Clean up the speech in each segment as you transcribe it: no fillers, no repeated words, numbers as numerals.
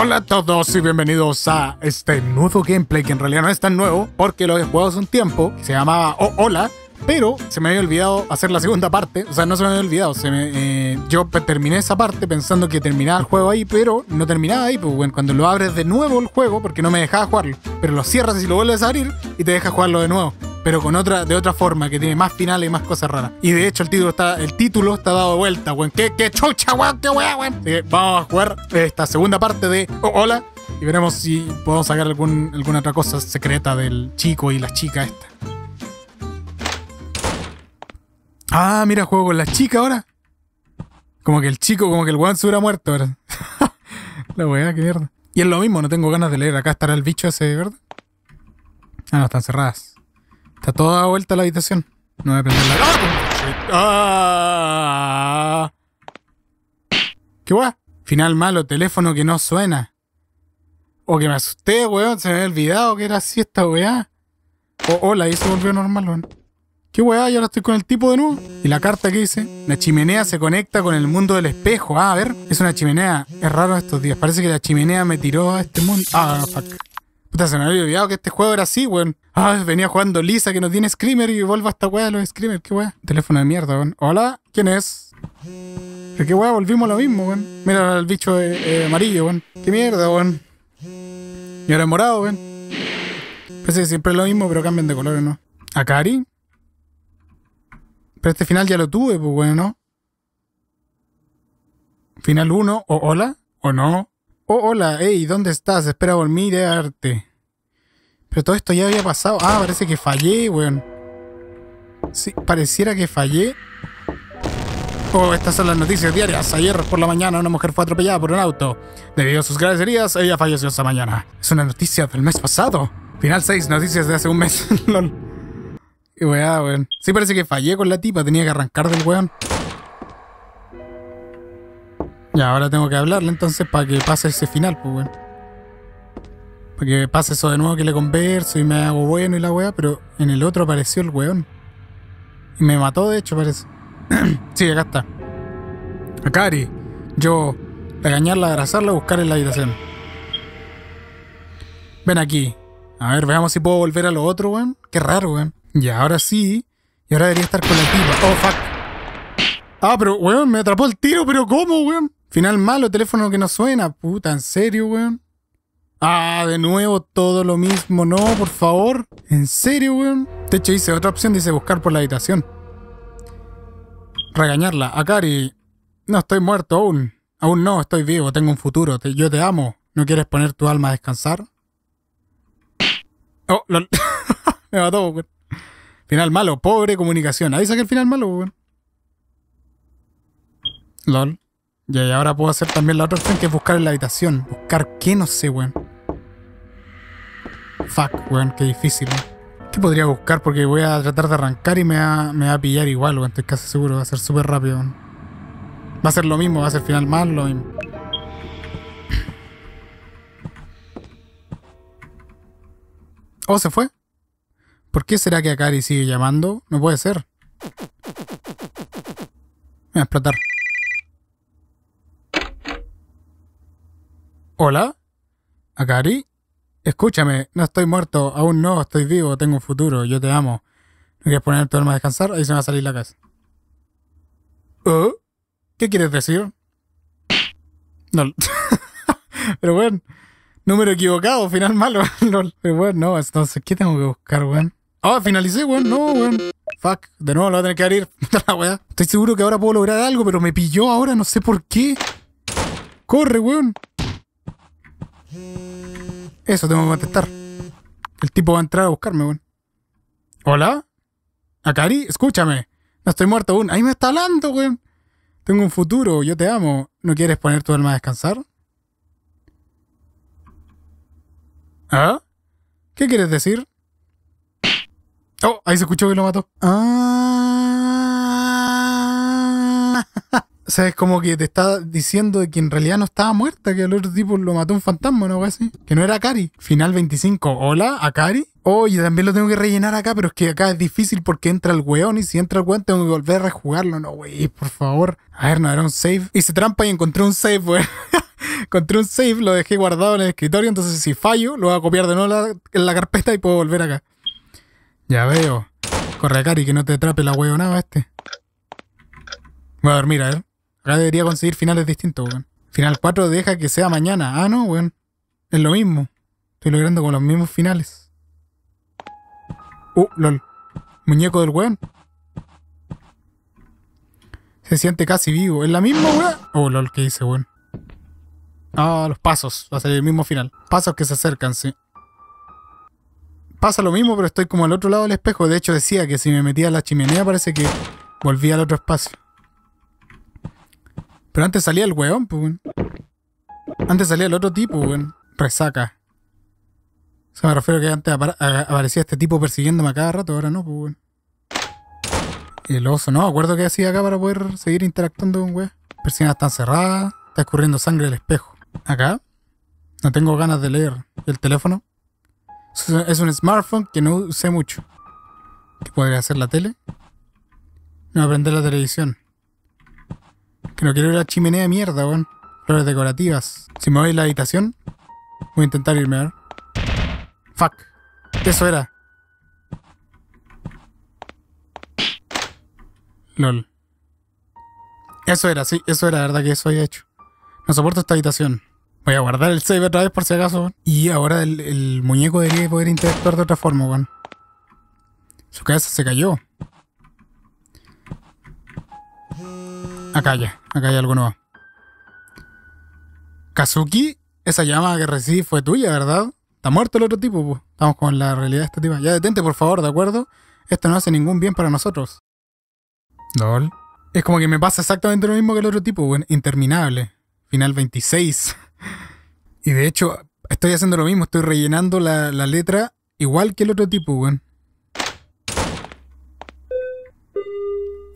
Hola a todos y bienvenidos a este nuevo gameplay, que en realidad no es tan nuevo porque lo he jugado hace un tiempo. Se llamaba Hola, pero se me había olvidado hacer la segunda parte. O sea, no se me había olvidado, yo terminé esa parte pensando que terminaba el juego ahí, pero no terminaba ahí. Pues bueno, cuando lo abres de nuevo el juego, porque no me dejaba jugarlo, pero lo cierras y lo vuelves a abrir y te deja jugarlo de nuevo, pero con de otra forma, que tiene más finales y más cosas raras. Y de hecho el título está dado de vuelta, weón. Qué chucha, weón, qué weá, weón. Así que vamos a jugar esta segunda parte de Hola y veremos si podemos sacar alguna otra cosa secreta del chico y la chica esta. Ah, mira, juego con la chica ahora. Como que el chico, como que el weón se hubiera muerto, ¿verdad? La weá, qué mierda. Y es lo mismo, no tengo ganas de leer. Acá estará el bicho ese, ¿verdad? Ah, no, están cerradas. Está toda vuelta la habitación. No voy a prender la... ¡Ah! ¿Qué guay? Final malo, teléfono que no suena. O que me asusté, weón. Se me había olvidado que era así esta weá. Hola, ahí se volvió normal, weón. ¿Qué weá? Ya ahora estoy con el tipo de nuevo. ¿Y la carta que dice? La chimenea se conecta con el mundo del espejo. Ah, a ver. Es una chimenea. Es raro estos días. Parece que la chimenea me tiró a este mundo. Ah, fuck. Puta, se me había olvidado que este juego era así, weón. Ah, venía jugando Lisa, que no tiene screamer, y vuelvo a esta weá de los screamer, qué weá. Teléfono de mierda, weón. Hola, ¿quién es? Pero qué weá, volvimos a lo mismo, weón. Mira el bicho amarillo, weón. Qué mierda, weón. Y ahora es morado, weón. Parece que siempre es lo mismo, pero cambian de colores, ¿no? Akari. Pero este final ya lo tuve, pues, weón, ¿no? Final 1, o hola, o no. Hola, hey, ¿dónde estás? Espera por mí, mirarte. Pero todo esto ya había pasado. Ah, parece que fallé, weón. Sí, pareciera que fallé. Oh, estas son las noticias diarias. Ayer por la mañana una mujer fue atropellada por un auto. Debido a sus graves heridas, ella falleció esta mañana. Es una noticia del mes pasado. Final 6, noticias de hace un mes. Lol. Y weón. Sí, parece que fallé con la tipa. Tenía que arrancar del weón. Ya, ahora tengo que hablarle entonces para que pase ese final, pues, weón. Para que pase eso de nuevo, que le converso y me hago bueno y la weá, pero en el otro apareció el weón. Y me mató, de hecho, parece. Sí, acá está. Akari. Yo, regañarla, abrazarla, buscar en la habitación. Ven aquí. A ver, veamos si puedo volver a lo otro, weón. Qué raro, weón. Ya, ahora sí. Y ahora debería estar con la tipa. Oh, fuck. Ah, pero, weón, me atrapó el tiro, pero ¿cómo, weón? Final malo, teléfono que no suena. Puta, ¿en serio, weón? Ah, de nuevo todo lo mismo. No, por favor. ¿En serio, weón? De hecho, dice otra opción. Dice buscar por la habitación. Regañarla. Akari. No, estoy muerto aún. Aún no, estoy vivo. Tengo un futuro. Yo te amo. ¿No quieres poner tu alma a descansar? Oh, lol. Me mató, weón. Final malo. Pobre comunicación. Ahí saqué el final malo, weón. Lol. Ya, y ahora puedo hacer también la otra opción, que es buscar en la habitación. ¿Buscar qué? No sé, weón. Fuck, weón, qué difícil, weón. ¿Qué podría buscar? Porque voy a tratar de arrancar y me va a pillar igual, weón. Estoy casi seguro, va a ser súper rápido, weón. Va a ser lo mismo, va a ser final mal, lo mismo. Oh, se fue. ¿Por qué será que Akari sigue llamando? No puede ser. Voy a explotar. Hola, Akari. Escúchame, no estoy muerto, aún no, estoy vivo, tengo un futuro, yo te amo. ¿No quieres poner tu alma a descansar? Ahí se me va a salir la casa. ¿Oh? ¿Qué quieres decir? No. Pero bueno, número equivocado, final malo. Pero bueno, no, entonces, ¿qué tengo que buscar, weón? Ah, finalicé, weón, no, weón. Fuck, de nuevo lo voy a tener que abrir. La weá. Estoy seguro que ahora puedo lograr algo, pero me pilló ahora, no sé por qué. Corre, weón. Eso tengo que contestar. El tipo va a entrar a buscarme, weón. ¿Hola? Akari, escúchame. No estoy muerto aún. Ahí me está hablando, weón. Tengo un futuro, yo te amo. ¿No quieres poner tu alma a descansar? ¿Ah? ¿Qué quieres decir? Oh, ahí se escuchó que lo mató. Ah. O sea, es como que te está diciendo que en realidad no estaba muerta, que el otro tipo lo mató un fantasma, ¿no? Así. Que no era Akari. Final 25. Hola, Akari. Oye, también lo tengo que rellenar acá, pero es que acá es difícil porque entra el weón, y si entra el weón tengo que volver a rejugarlo. No, wey, por favor. A ver, no, era un save. Hice trampa y encontré un save, wey. Encontré un save, lo dejé guardado en el escritorio, entonces si fallo, lo voy a copiar de nuevo en la carpeta y puedo volver acá. Ya veo. Corre, Akari, que no te atrape la huevonada este. Voy a dormir, a ver. Acá debería conseguir finales distintos, weón. Final 4 deja que sea mañana. Ah, no, weón. Es lo mismo. Estoy logrando con los mismos finales. Lol. Muñeco del weón. Se siente casi vivo. ¿Es la misma, weón? Lol, ¿qué hice, weón? Ah, los pasos. Va a salir el mismo final. Pasos que se acercan, sí. Pasa lo mismo, pero estoy como al otro lado del espejo. De hecho, decía que si me metía a la chimenea parece que volvía al otro espacio. Pero antes salía el weón, pues, weón. Antes salía el otro tipo, weón. Resaca. O sea, me refiero que antes aparecía este tipo persiguiéndome a cada rato. Ahora no, pues, weón. El oso, no, acuerdo que hacía acá para poder seguir interactuando con weón. Persianas están cerradas. Está escurriendo sangre del espejo. Acá. No tengo ganas de leer. El teléfono. Es un smartphone que no usé mucho. ¿Qué podría hacer la tele? No, aprender la televisión. Que no quiero ir a la chimenea de mierda, weón. Flores decorativas. Si me voy a la habitación, voy a intentar irme a ver. Fuck. Eso era. Lol. Eso era, sí, eso era, la verdad que eso había hecho. No soporto esta habitación. Voy a guardar el save otra vez por si acaso, weón. Y ahora el muñeco debería poder interactuar de otra forma, weón. Su cabeza se cayó. Acá ya algo nuevo. Kazuki, esa llamada que recibí fue tuya, ¿verdad? Está muerto el otro tipo, pues. Estamos con la realidad de esta tipa. Ya detente, por favor, ¿de acuerdo? Esto no hace ningún bien para nosotros. Lol. Es como que me pasa exactamente lo mismo que el otro tipo, weón. Interminable. Final 26. Y de hecho, estoy haciendo lo mismo. Estoy rellenando la letra igual que el otro tipo, weón.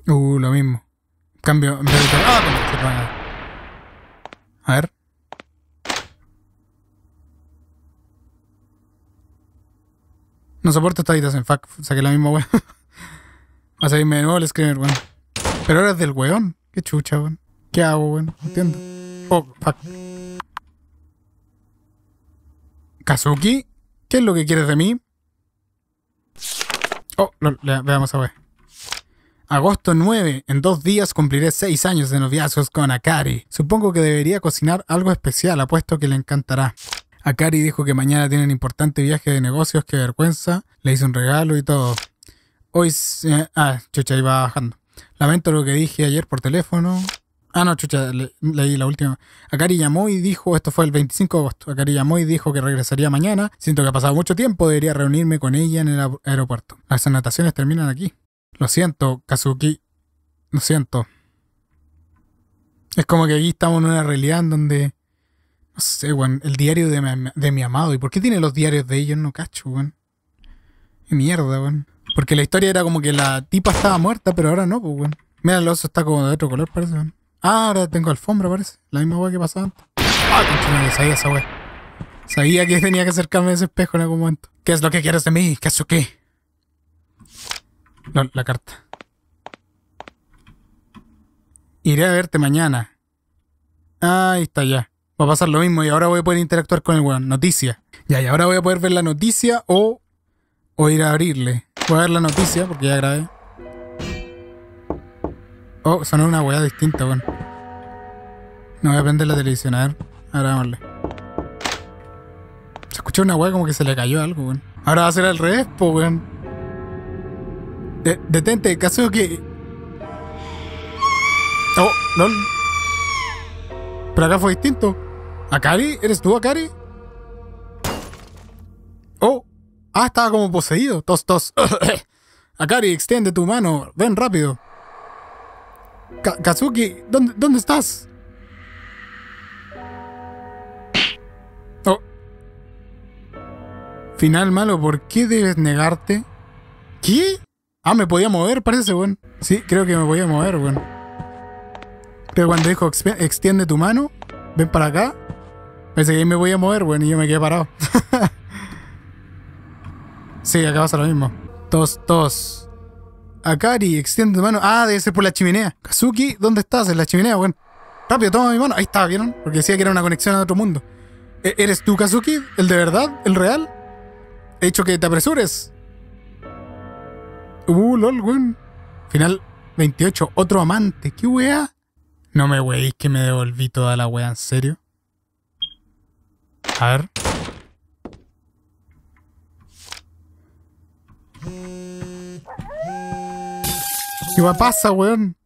Lo mismo. Cambio. En vez de... A ver. No soporto esta habitación. Fuck, saqué la misma, weón. Va a salirme de nuevo el screamer, weón. Pero ahora es del weón. Qué chucha, weón. ¿Qué hago, weón? No entiendo. Oh, fuck. Kazuki, ¿qué es lo que quieres de mí? No, veamos a ver. Agosto 9. En 2 días cumpliré 6 años de noviazgos con Akari. Supongo que debería cocinar algo especial, apuesto que le encantará. Akari dijo que mañana tiene un importante viaje de negocios, qué vergüenza. Le hice un regalo y todo. Hoy... chucha, iba bajando. Lamento lo que dije ayer por teléfono. Ah, no, chucha, leí la última. Akari llamó y dijo, esto fue el 25 de agosto. Akari llamó y dijo que regresaría mañana. Siento que ha pasado mucho tiempo, debería reunirme con ella en el aeropuerto. Las anotaciones terminan aquí. Lo siento, Kazuki. Lo siento. Es como que aquí estamos en una realidad en donde... No sé, weón. El diario de mi amado. ¿Y por qué tiene los diarios de ellos? No cacho, weón. Qué mierda, weón. Porque la historia era como que la tipa estaba muerta, pero ahora no, pues, weón. Mira, el oso está como de otro color, parece, weón. Ah, ahora tengo alfombra, parece. La misma weá que pasaba antes. Ah, conchina, sabía esa weá. Sabía que tenía que acercarme a ese espejo en algún momento. ¿Qué es lo que quieres de mí, Kazuki? No, la carta. Iré a verte mañana. Ahí está ya. Va a pasar lo mismo y ahora voy a poder interactuar con el weón. Noticia. Ya, y ahora voy a poder ver la noticia o ir a abrirle. Voy a ver la noticia porque ya grabé. Sonó una weá distinta, weón. No voy a prender la televisión, a ver. Ahora vámonos. Se escuchó una weá como que se le cayó algo, weón. Ahora va a ser al revés, po, weón. Detente, Kazuki. Lol. Pero acá fue distinto. ¿Akari? ¿Eres tú, Akari? Estaba como poseído. Tos. Akari, extiende tu mano. Ven rápido. Kazuki, ¿dónde estás? Final malo, ¿por qué debes negarte? ¿Qué? Me podía mover, parece, weón. Sí, creo que me podía mover, weón. Creo que cuando dijo extiende tu mano, ven para acá. Parece que ahí me voy a mover, weón, y yo me quedé parado. Sí, acá pasa lo mismo. Tos. Akari, extiende tu mano. Debe ser por la chimenea. Kazuki, ¿dónde estás? En la chimenea, weón. Rápido, toma mi mano. Ahí está, ¿vieron? Porque decía que era una conexión a otro mundo. ¿Eres tú, Kazuki? ¿El de verdad? ¿El real? He dicho que te apresures. Lol, weón. Final 28. Otro amante. ¿Qué weá? No me weéis que me devolví toda la weá, en serio. A ver. ¿Qué pasa, weón?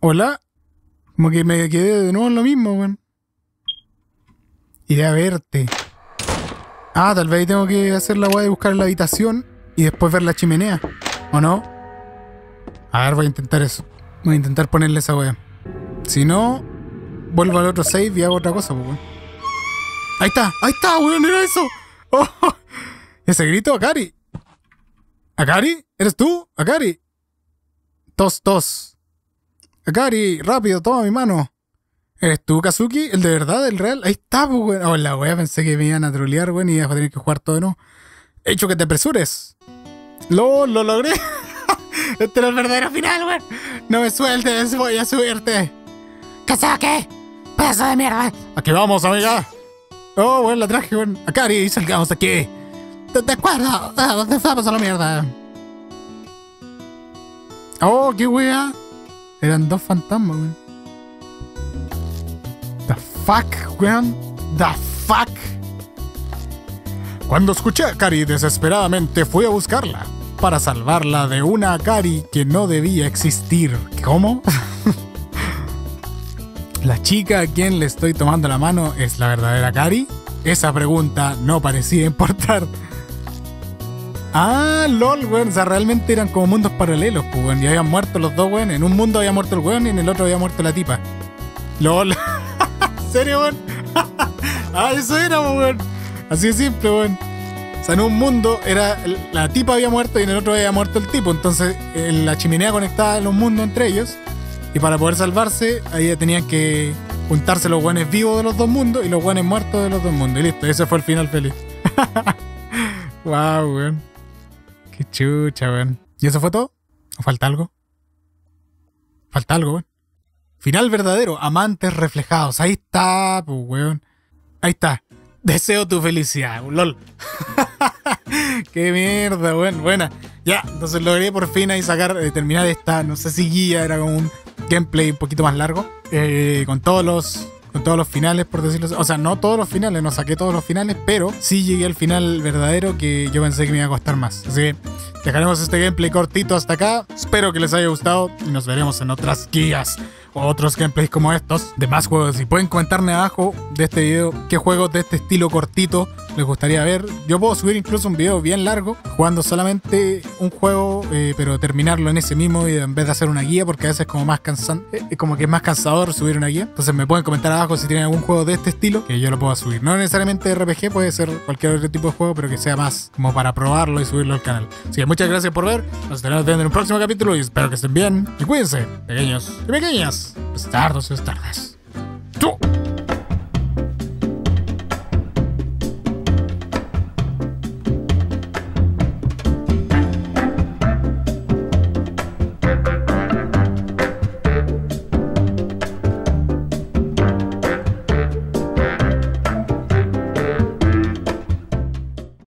Hola. Como que me quedé de nuevo en lo mismo, weón. Iré a verte. Ah, tal vez tengo que hacer la weá de buscar la habitación y después ver la chimenea. ¿O no? A ver, voy a intentar eso. Voy a intentar ponerle esa weá. Si no, vuelvo al otro save y hago otra cosa, weón. Ahí está, weón, era eso. Oh, ese grito, Akari. ¿Akari? ¿Eres tú? ¿Akari? Tos. Akari, rápido, toma mi mano. ¿Eres tú, Kazuki? ¿El de verdad? ¿El real? Ahí está, weón. Hola, weón, pensé que me iban a trolear, weón, y iba a tener que jugar todo de nuevo. He hecho que te apresures. ¡Lol, lo logré! Este era el verdadero final, weón. No me sueltes, voy a subirte. ¡Kazuki! ¡Pedazo de mierda! Aquí vamos, amiga. Oh, weón, la traje, weón. Akari, salgamos aquí. De acuerdo, estamos a la mierda. Oh, qué wea. Eran dos fantasmas, weón. The fuck, weón. The fuck. Cuando escuché a Akari, desesperadamente fui a buscarla para salvarla de una Akari que no debía existir. ¿Cómo? ¿La chica a quien le estoy tomando la mano es la verdadera Akari? Esa pregunta no parecía importar. Ah, lol, weón. O sea, realmente eran como mundos paralelos, pues, weón. Y habían muerto los dos, weón. En un mundo había muerto el weón y en el otro había muerto la tipa. Lol. ¿En serio, weón? Ah, eso era, weón. Así de simple, weón. O sea, en un mundo era la tipa había muerto y en el otro había muerto el tipo. Entonces, la chimenea conectaba los mundos entre ellos. Y para poder salvarse, ahí tenían que juntarse los weones vivos de los dos mundos y los weones muertos de los dos mundos. Y listo, ese fue el final feliz. Wow, weón. Qué chucha, weón. ¿Y eso fue todo? ¿O falta algo? Falta algo, weón. Final verdadero, amantes reflejados. Ahí está, pues, weón. Ahí está. Deseo tu felicidad, lol. Qué mierda, weón. Buena. Ya, entonces logré por fin ahí sacar, terminar esta, no sé si guía, era como un gameplay un poquito más largo. Con todos los finales, por decirlo así. O sea, no todos los finales, no saqué todos los finales, pero sí llegué al final verdadero que yo pensé que me iba a costar más. Así que dejaremos este gameplay cortito hasta acá. Espero que les haya gustado y nos veremos en otras guías o otros gameplays como estos de más juegos. Si pueden comentarme abajo de este video qué juegos de este estilo cortito les gustaría ver. Yo puedo subir incluso un video bien largo jugando solamente un juego, pero terminarlo en ese mismo video en vez de hacer una guía, porque a veces es como más cansante, como que es más cansador subir una guía. Entonces me pueden comentar abajo si tienen algún juego de este estilo que yo lo pueda subir. No necesariamente RPG, puede ser cualquier otro tipo de juego, pero que sea más como para probarlo y subirlo al canal. Así que muchas gracias por ver. Nos veremos en un próximo capítulo y espero que estén bien. Y cuídense, pequeños y pequeñas. Pestardos y pestardas. ¡Tú!